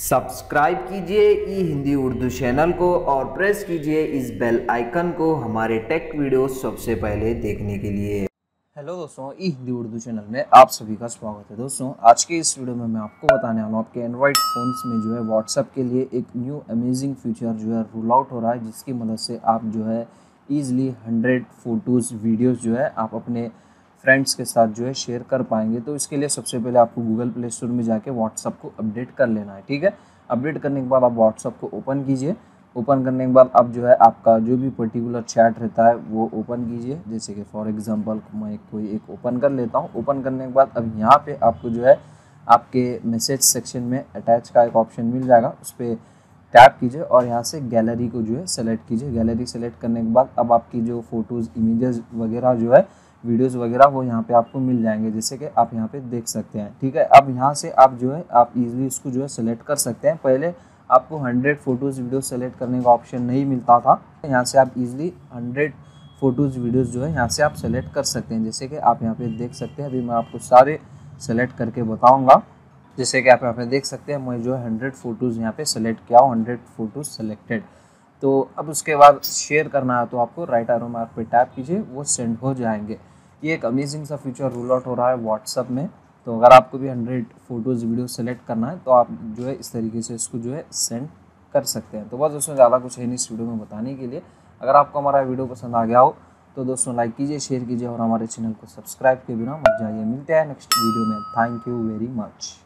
Subscribe कीजिए ई Hindi Urdu channel को और प्रेस कीजिए इस बेल आइकन को हमारे टेक वीडियो सबसे पहले देखने के लिए। हेलो दोस्तों, ई हिंदी उर्दू चैनल में आप सभी का स्वागत है। दोस्तों आज के इस वीडियो में मैं आपको बताने वाला हूँ आपके एंड्रॉयड फ़ोन्स में जो है व्हाट्सएप के लिए एक न्यू अमेजिंग फीचर जो है रूल आउट हो रहा है, जिसकी मदद से आप जो है ईज़िली 100 फ़ोटोज़ वीडियोज़ जो है आप अपने फ्रेंड्स के साथ जो है शेयर कर पाएंगे। तो इसके लिए सबसे पहले आपको गूगल प्ले स्टोर में जाके व्हाट्सअप को अपडेट कर लेना है, ठीक है। अपडेट करने के बाद आप व्हाट्सअप को ओपन कीजिए। ओपन करने के बाद आप जो है आपका जो भी पर्टिकुलर चैट रहता है वो ओपन कीजिए। जैसे कि फॉर एग्जांपल मैं कोई एक ओपन कर लेता हूँ। ओपन करने के बाद अब यहाँ पे आपको जो है आपके मैसेज सेक्शन में अटैच का एक ऑप्शन मिल जाएगा, उस पर टैप कीजिए और यहाँ से गैलरी को जो है सेलेक्ट कीजिए। गैलरी सेलेक्ट करने के बाद अब आपकी जो फ़ोटोज़ इमेजेस वगैरह जो है वीडियोस वगैरह वो यहाँ पे आपको मिल जाएंगे, जैसे कि आप यहाँ पे देख सकते हैं, ठीक है। अब यहाँ से आप जो है आप इजीली इसको जो है सेलेक्ट कर सकते हैं। पहले आपको 100 फ़ोटोज़ वीडियो सेलेक्ट करने का ऑप्शन नहीं मिलता था, यहाँ से आप इजीली 100 फ़ोटोज़ वीडियोस जो है यहाँ से आप सेलेक्ट कर सकते हैं, जैसे कि आप यहाँ पर देख सकते हैं। अभी मैं आपको सारे सेलेक्ट करके बताऊँगा। जैसे कि आप यहाँ पर देख सकते हैं मैं जो है 100 फ़ोटोज़ यहाँ पर सेलेक्ट किया हूँ, 100 फ़ोटोज़ सेलेक्टेड। तो अब उसके बाद शेयर करना है तो आपको राइट एरो मार्क पर टैप कीजिए, वो सेंड हो जाएंगे। ये एक अमेजिंग सा फीचर रूल आउट हो रहा है व्हाट्सअप में। तो अगर आपको भी 100 फ़ोटोज़ वीडियो सेलेक्ट करना है तो आप जो है इस तरीके से इसको जो है सेंड कर सकते हैं। तो बस दोस्तों ज़्यादा कुछ है नहीं इस वीडियो में बताने के लिए। अगर आपको हमारा वीडियो पसंद आ गया हो तो दोस्तों लाइक कीजिए, शेयर कीजिए और हमारे चैनल को सब्सक्राइब किए बिना मत जाइए। मिलते हैं नेक्स्ट वीडियो में। Thank you very much.